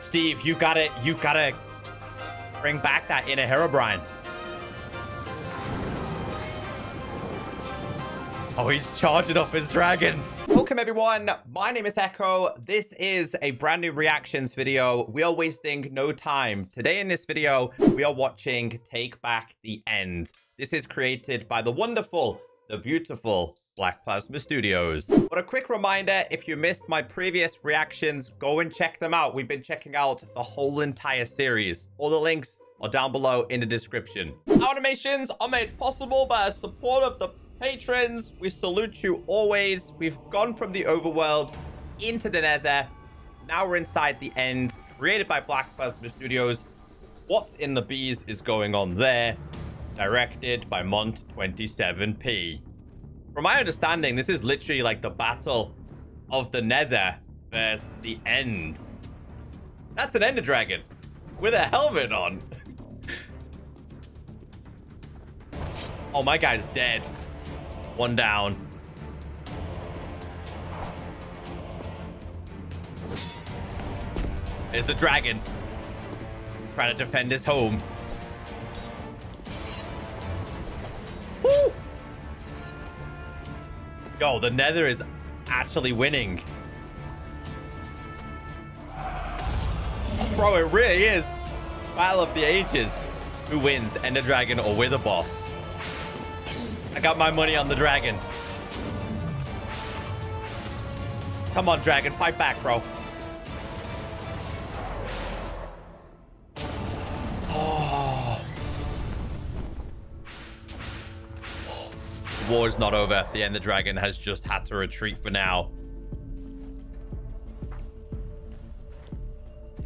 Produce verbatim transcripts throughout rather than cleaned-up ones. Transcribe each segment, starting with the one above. Steve, you gotta, you gotta bring back that inner Herobrine. Oh, he's charging off his dragon. Welcome everyone, my name is Echo. This is a brand new reactions video. We are wasting no time. Today in this video, we are watching Take Back the End. This is created by the wonderful, the beautiful Black Plasma Studios. But a quick reminder, if you missed my previous reactions, go and check them out. We've been checking out the whole entire series. All the links are down below in the description. Our animations are made possible by a support of the patrons. We salute you always. We've gone from the overworld into the nether. Now we're inside the end, created by Black Plasma Studios. What's in the bees is going on there. Directed by Mont twenty-seven P. From my understanding, this is literally like the battle of the nether versus the end. That's an Ender Dragon with a helmet on. Oh, my guy's dead. One down. There's the dragon trying to defend his home. Woo! Yo, the nether is actually winning. Bro, it really is. Battle of the ages. Who wins, Ender Dragon or Wither Boss? I got my money on the dragon. Come on, dragon. Fight back, bro. Oh. Oh. The war is not over. The Ender Dragon has just had to retreat for now.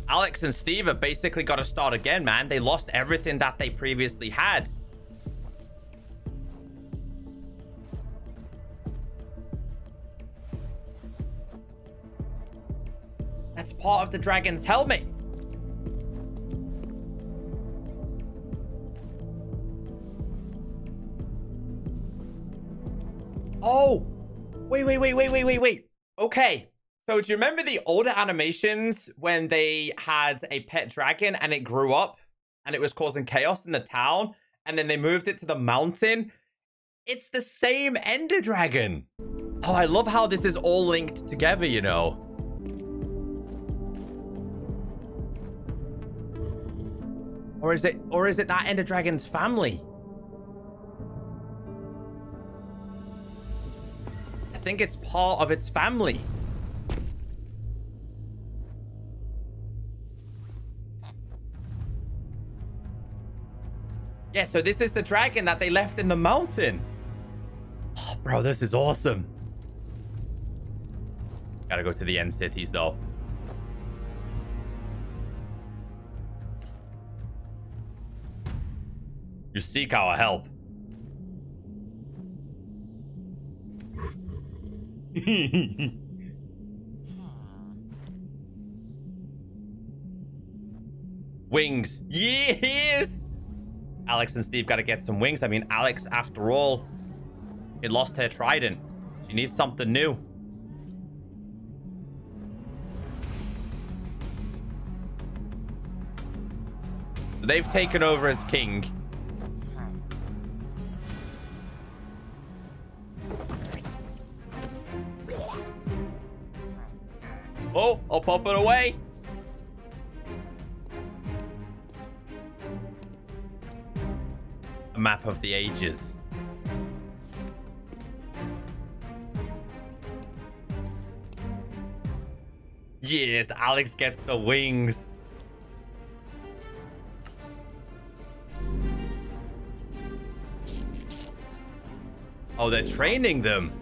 Alex and Steve have basically got to start again, man. They lost everything that they previously had. That's part of the dragon's helmet. Oh, wait, wait, wait, wait, wait, wait, wait. Okay. So do you remember the older animations when they had a pet dragon and it grew up and it was causing chaos in the town and then they moved it to the mountain? It's the same Ender Dragon. Oh, I love how this is all linked together, you know. Or is it, or is it that Ender Dragon's family? I think it's part of its family. Yeah, so this is the dragon that they left in the mountain. Oh, bro, this is awesome. Gotta go to the end cities, though. You seek our help. Wings. Yes! Alex and Steve gotta get some wings. I mean, Alex, after all, it lost her trident. She needs something new. They've taken over as king. Oh, I'll pop it away. A map of the ages. Yes, Alex gets the wings. Oh, they're training them.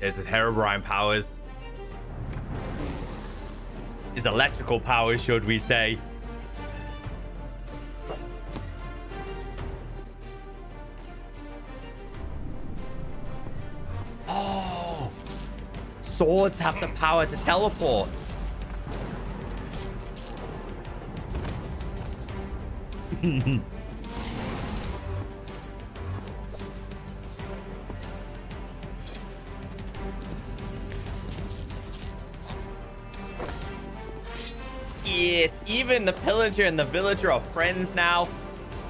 There's his Herobrine powers. His electrical powers, should we say. Oh! Swords have the power to teleport. Yes, even the pillager and the villager are friends now.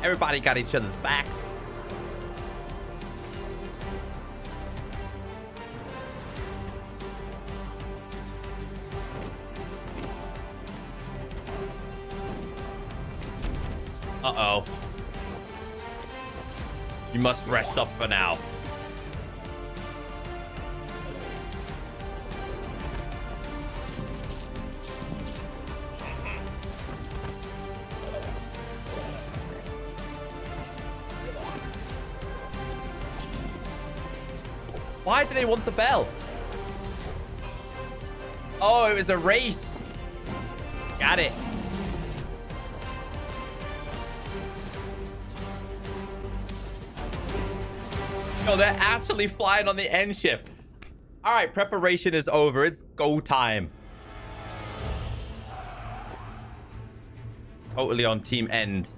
Everybody got each other's backs. Uh-oh. You must rest up for now. Why do they want the bell? Oh, it was a race. Got it. Yo, they're actually flying on the end ship. All right, preparation is over. It's go time. Totally on team end.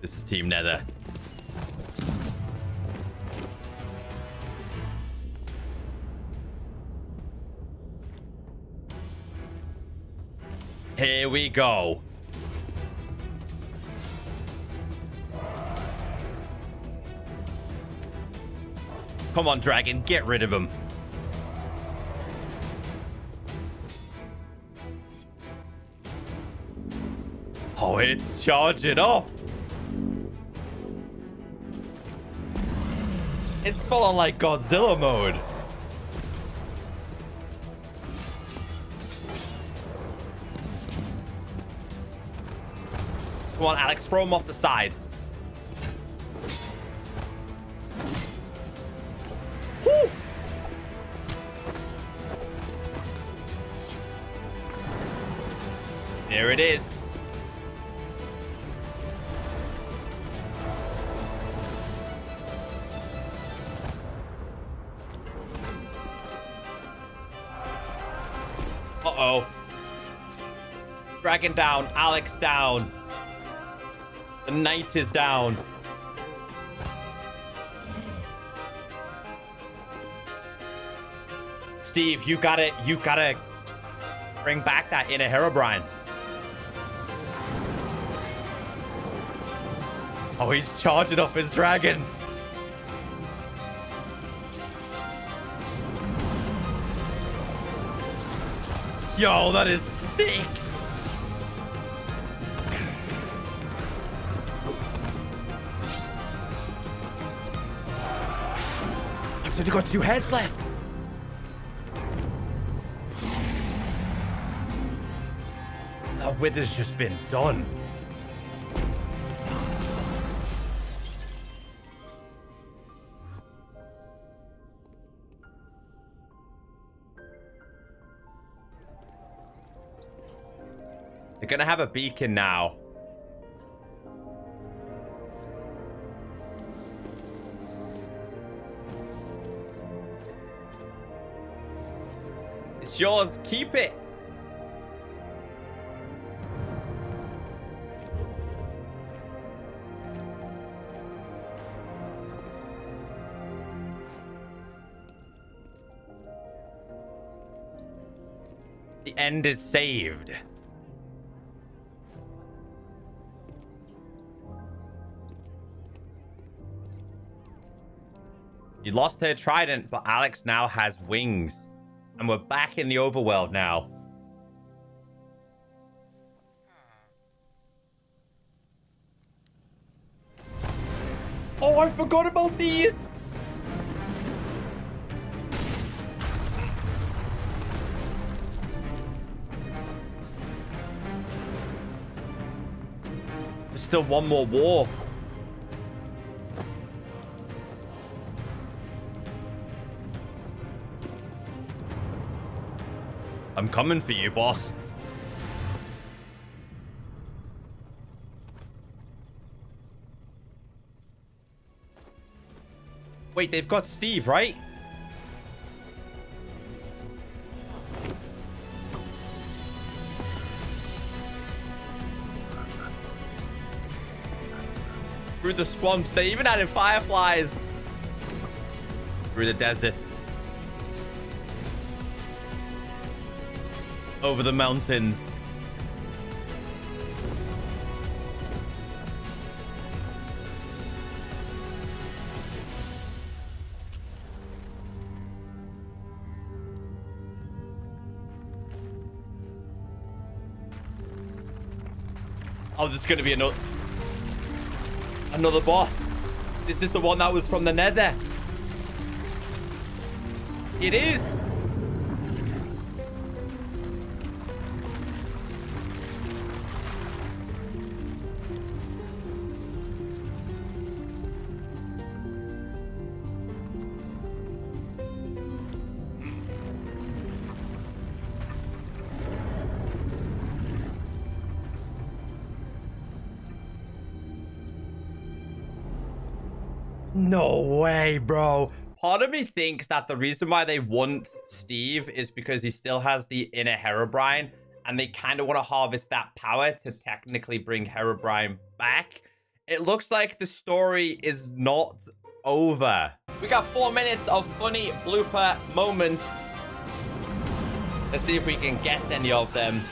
This is team Nether. Here we go. Come on, dragon, get rid of him. Oh, it's charging up. It's full on like Godzilla mode. Come on, Alex, throw him off the side. There it is. Uh-oh. Dragon down. Alex down. The knight is down. Steve, you gotta, you gotta bring back that inner Herobrine. Oh, he's charging off his dragon. Yo, that is sick. I said you got two heads left. The wither's just been done. They're gonna have a beacon now. It's yours, keep it. The end is saved. You lost her trident, but Alex now has wings. And we're back in the overworld now. Oh, I forgot about these! There's still one more war. I'm coming for you, boss. Wait, they've got Steve, right? Through the swamps, they even added fireflies. Through the deserts. over the mountains. Oh, there's going to be another another boss. This is the one that was from the Nether. It is. No way, bro. Part of me thinks that the reason why they want Steve is because he still has the inner Herobrine, and they kind of want to harvest that power to technically bring Herobrine back. It looks like the story is not over. We got four minutes of funny blooper moments. Let's see if we can guess any of them.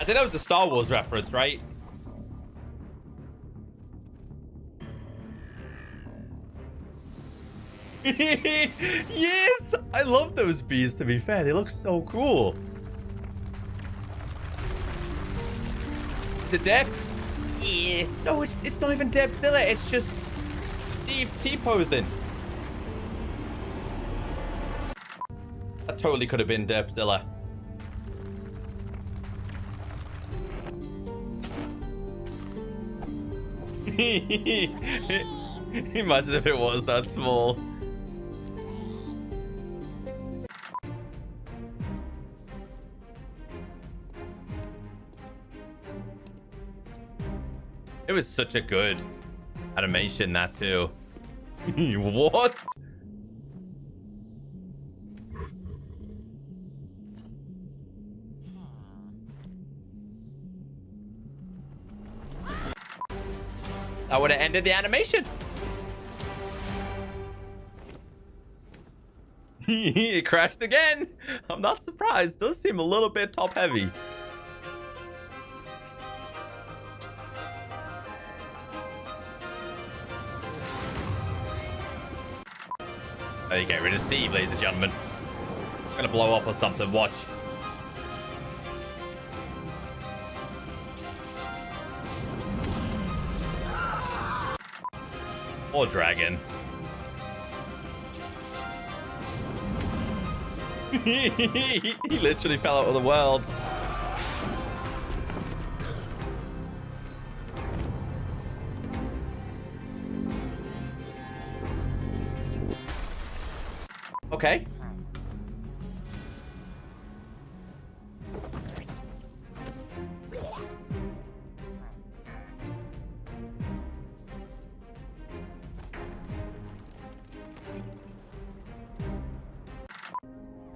I think that was the Star Wars reference, right? Yes! I love those bees, to be fair. They look so cool. Is it dead? Yes. No, it's, it's not even Debzilla. It's just Steve T-posing. That totally could have been Debzilla. Imagine if it was that small. It was such a good animation, that too. What? I would have ended the animation. It crashed again. I'm not surprised. It does seem a little bit top heavy. Oh, you get rid of Steve, ladies and gentlemen. I'm gonna blow up or something. Watch. Or dragon. He literally fell out of the world. Okay.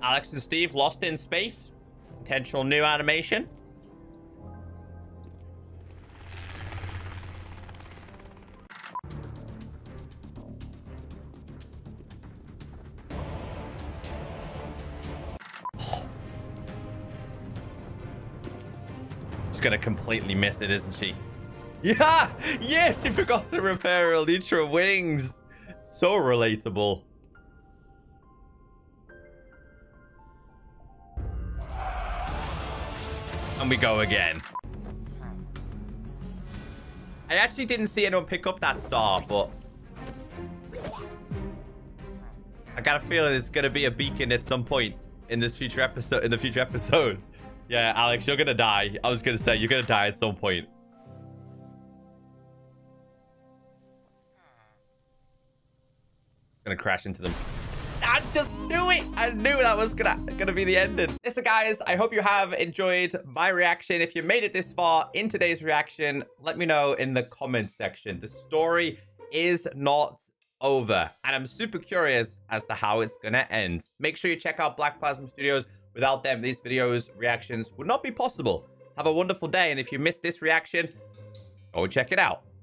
Alex and Steve lost in space. Potential new animation. She's gonna completely miss it, isn't she? Yeah! Yes, she forgot to repair Elytra wings. So relatable. And we go again. I actually didn't see anyone pick up that star, but I got a feeling it's gonna be a beacon at some point in this future episode. In the future episodes, yeah, Alex, you're gonna die. I was gonna say you're gonna die at some point. Gonna crash into them. I just knew it. I knew that was gonna gonna be the ending. Listen, guys, I hope you have enjoyed my reaction. If you made it this far in today's reaction, let me know in the comments section. The story is not over, and I'm super curious as to how it's gonna end. Make sure you check out Black Plasma Studios. Without them, these videos, reactions would not be possible. Have a wonderful day, and if you missed this reaction, go check it out.